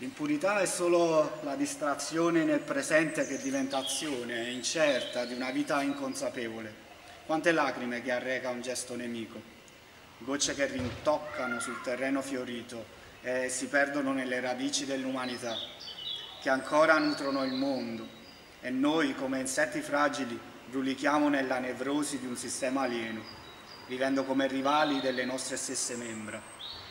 L'impunità è solo la distrazione nel presente che diventa azione incerta di una vita inconsapevole. Quante lacrime che arreca un gesto nemico, gocce che rintoccano sul terreno fiorito e si perdono nelle radici dell'umanità, che ancora nutrono il mondo e noi come insetti fragili brulichiamo nella nevrosi di un sistema alieno, vivendo come rivali delle nostre stesse membra.